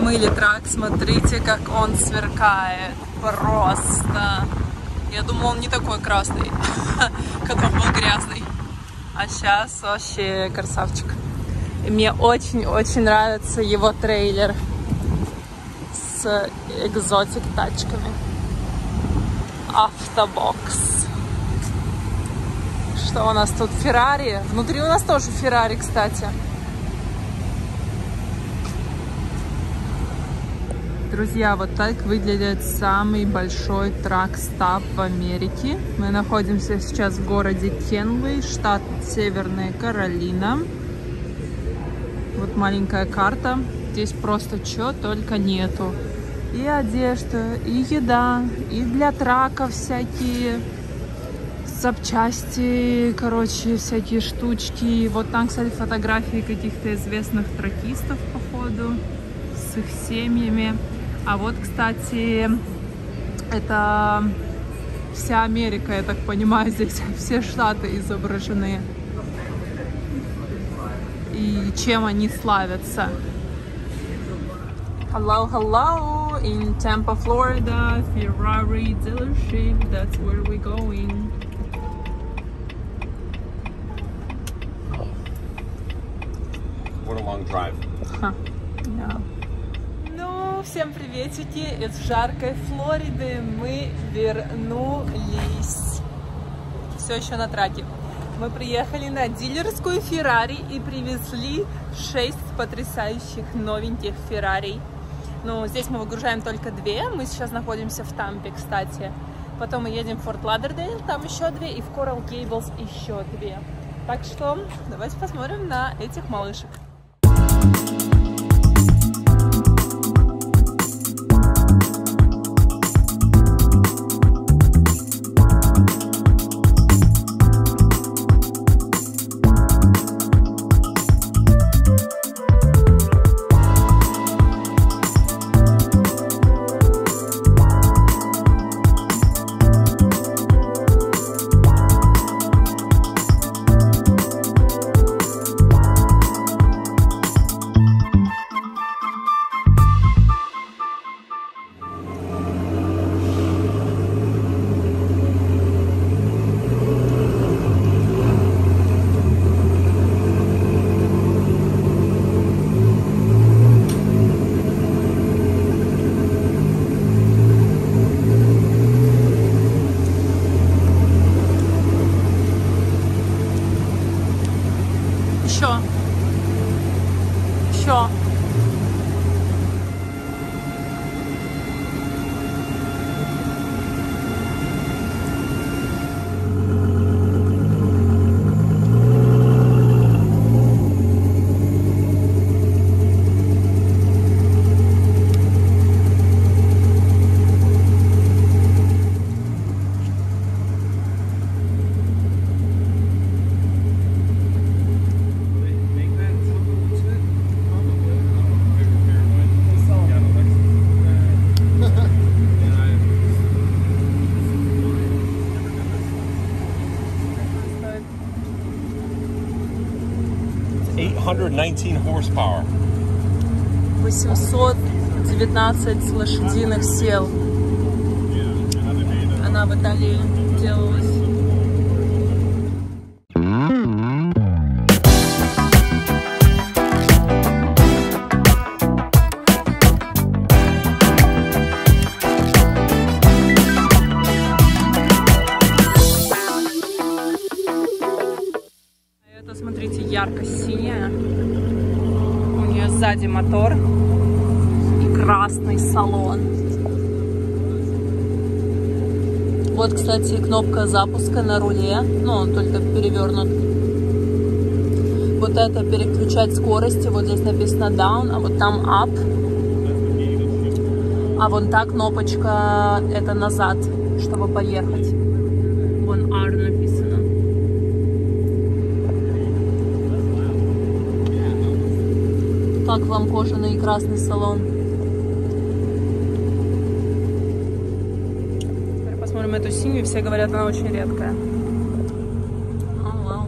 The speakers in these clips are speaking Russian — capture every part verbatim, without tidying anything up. намыли трак, смотрите, как он сверкает. Просто. Я думала, он не такой красный, когда он был грязный. А сейчас вообще красавчик. И мне очень-очень нравится его трейлер с экзотик-тачками. Автобокс. Что у нас тут? Феррари. Внутри у нас тоже Феррари, кстати. Друзья, вот так выглядит самый большой трак-стап в Америке. Мы находимся сейчас в городе Кенуэй, штат Северная Каролина. Вот маленькая карта. Здесь просто чего только нету. И одежда, и еда, и для траков всякие запчасти, короче, всякие штучки. Вот там, кстати, фотографии каких-то известных тракистов, походу, с их семьями. А вот, кстати, это вся Америка, я так понимаю, здесь все штаты изображены. И чем они славятся. Hello, hello! In Tampa, Florida, Ferrari dealership, that's where we're going. What a long drive. Huh. Yeah. Ну, всем приветики из жаркой Флориды. Мы вернулись. Все еще на траке. Мы приехали на дилерскую Феррари и привезли шесть потрясающих новеньких Феррари. Ну, здесь мы выгружаем только две. Мы сейчас находимся в Тампе, кстати. Потом мы едем в Форт-Лодердейл, там еще две. И в Корал Кейблс еще две. Так что давайте посмотрим на этих малышек. восемьсот девятнадцать лошадиных сил. Она в Италии делалась. Это, смотрите, ярко-синяя. У нее сзади мотор и красный салон. Вот, кстати, кнопка запуска на руле, но он только перевернут. Вот это переключать скорости, вот здесь написано down, а вот там up. А вон та кнопочка, это назад, чтобы поехать. Вон R написано. Как вам кожаный и красный салон? Теперь посмотрим эту синюю. Все говорят, она очень редкая. Oh, wow.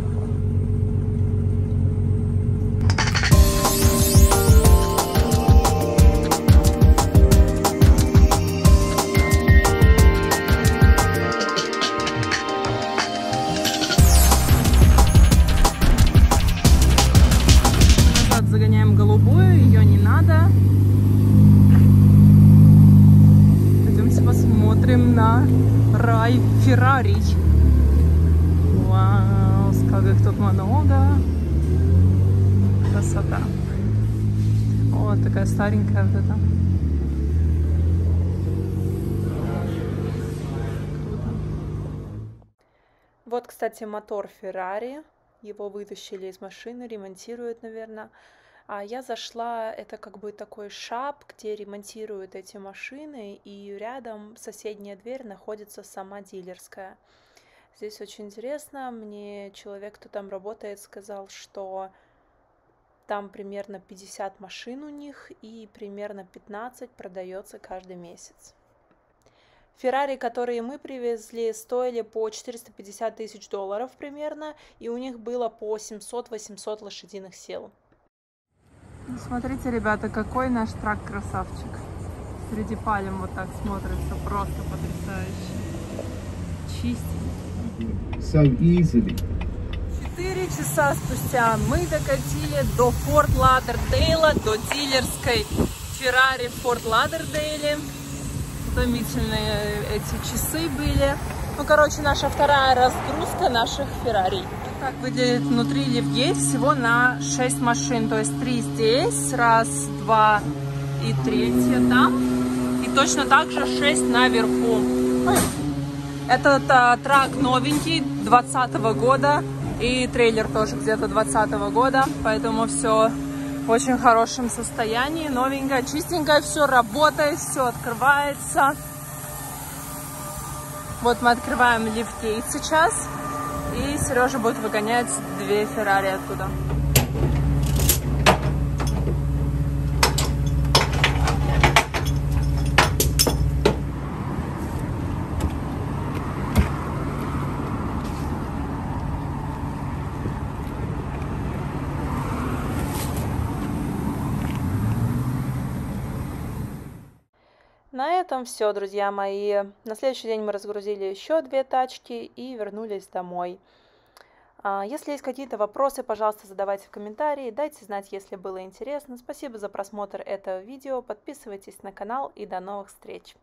на рай Феррари. Вау, как их тут много. Красота. Вот такая старенькая вот эта. Вот, кстати, мотор Феррари. Его вытащили из машины, ремонтируют, наверное. А я зашла, это как бы такой шап, где ремонтируют эти машины, и рядом соседняя дверь находится сама дилерская. Здесь очень интересно, мне человек, кто там работает, сказал, что там примерно пятьдесят машин у них, и примерно пятнадцать продается каждый месяц. Феррари, которые мы привезли, стоили по четыреста пятьдесят тысяч долларов примерно, и у них было по семьсот-восемьсот лошадиных сил. Ну, смотрите, ребята, какой наш трак красавчик. Среди пальм вот так смотрится, просто потрясающе. Чистенький. So easily. Четыре часа спустя мы докатили до Форт-Лодердейла, до дилерской Феррари в Форт-Лодердейле. Утомительные эти часы были. Ну, короче, наша вторая разгрузка наших Феррари. Так выглядит внутри Лев Гейт. Всего на шесть машин. То есть три здесь, раз, два и третья там. И точно так же шесть наверху. Этот а, трак новенький, двадцатого года. И трейлер тоже где-то двадцатого года. Поэтому все в очень хорошем состоянии. Новенькое, чистенькое, все работает, все открывается. Вот мы открываем Лев Гейт сейчас, и Сережа будет выгонять две Феррари оттуда. На этом все, друзья мои. На следующий день мы разгрузили еще две тачки и вернулись домой. Если есть какие-то вопросы, пожалуйста, задавайте в комментарии. Дайте знать, если было интересно. Спасибо за просмотр этого видео. Подписывайтесь на канал и до новых встреч.